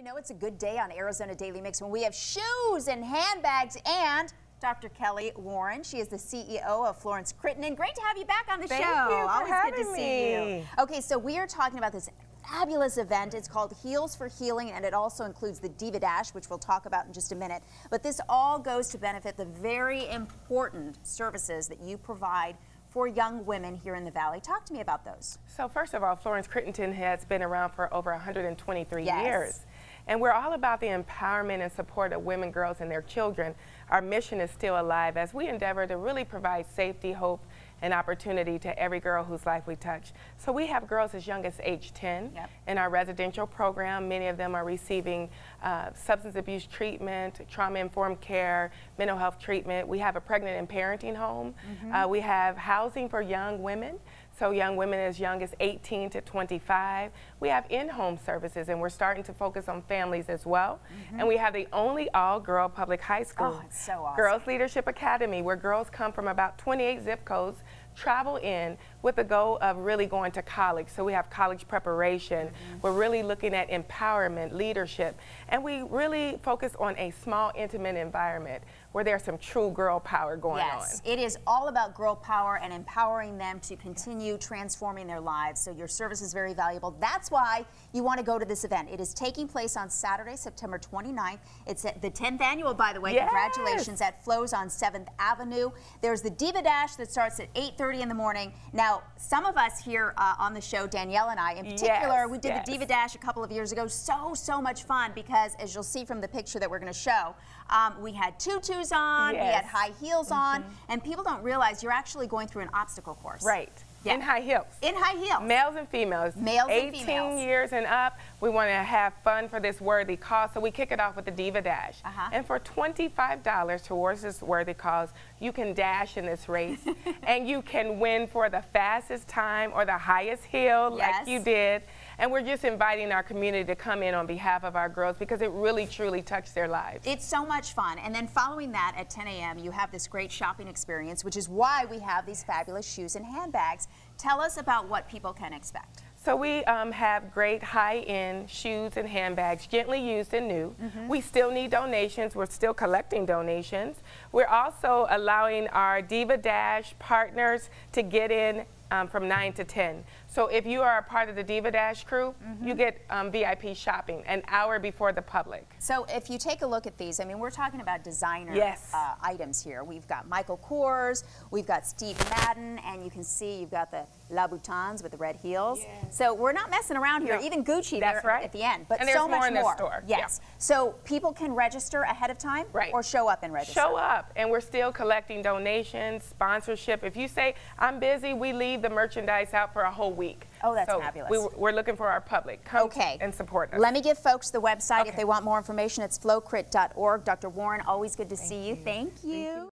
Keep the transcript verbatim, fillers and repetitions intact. You know, it's a good day on Arizona Daily Mix when we have shoes and handbags and Doctor Kellie Warren. She is the C E O of Florence Crittenton. Great to have you back on the Thank show. Thank you for Always having good to me. See you. Okay, so we are talking about this fabulous event. It's called Heels for Healing, and it also includes the Diva Dash, which we'll talk about in just a minute. But this all goes to benefit the very important services that you provide for young women here in the Valley. Talk to me about those. So first of all, Florence Crittenton has been around for over one hundred twenty-three yes. years. And we're all about the empowerment and support of women, girls, and their children. Our mission is still alive as we endeavor to really provide safety, hope, and opportunity to every girl whose life we touch. So we have girls as young as age ten yep. in our residential program. Many of them are receiving uh, substance abuse treatment, trauma-informed care, mental health treatment. We have a pregnant and parenting home. Mm-hmm. uh, we have housing for young women. So young women as young as eighteen to twenty-five. We have in-home services, and we're starting to focus on families as well. Mm-hmm. And we have the only all-girl public high school. Oh, it's so awesome. Girls Leadership Academy, where girls come from about twenty-eight zip codes, travel in with the goal of really going to college. So we have college preparation. Mm-hmm. We're really looking at empowerment, leadership, and we really focus on a small, intimate environment where there's some true girl power going yes, on. Yes, it is all about girl power and empowering them to continue transforming their lives. So your service is very valuable. That's why you want to go to this event. It is taking place on Saturday, September twenty-ninth. It's at the tenth annual, by the way. Yes. Congratulations, at Flows on seventh Avenue. There's the Diva Dash that starts at eight thirty in the morning. Now, some of us here uh, on the show, Danielle and I in particular, yes, we did yes. the Diva Dash a couple of years ago. So, so much fun because, as you'll see from the picture that we're going to show, um, we had tutus on, yes. we had high heels mm-hmm. on, and people don't realize you're actually going through an obstacle course. Right. Yeah. In high heels. In high heels. Males and females. Males and females. eighteen years and up, we want to have fun for this worthy cause, so we kick it off with the Diva Dash. Uh-huh. And for twenty-five dollars towards this worthy cause, you can dash in this race, and you can win for the fastest time or the highest heel yes. like you did. And we're just inviting our community to come in on behalf of our girls because it really, truly touched their lives. It's so much fun. And then following that at ten A M, you have this great shopping experience, which is why we have these fabulous shoes and handbags. Tell us about what people can expect. So we um, have great high-end shoes and handbags, gently used and new. Mm-hmm. We still need donations. We're still collecting donations. We're also allowing our Diva Dash partners to get in um, from nine to ten. So if you are a part of the Diva Dash crew, mm-hmm. you get um, V I P shopping an hour before the public. So if you take a look at these, I mean, we're talking about designer yes. uh, items here. We've got Michael Kors, we've got Steve Madden, and you can see you've got the La Boutons with the red heels. Yes. So we're not messing around here. No. Even Gucci That's right. at the end, but and so much more. In more. Store. Yes. Yeah. So people can register ahead of time right. or show up and register. Show up, and we're still collecting donations, sponsorship. If you say, I'm busy, we leave the merchandise out for a whole week. Week. Oh, that's so fabulous. We, we're looking for our public. Come okay. and support us. Let me give folks the website okay. if they want more information. It's flow crit dot org. Doctor Warren, always good to Thank see you. you. Thank you. Thank you.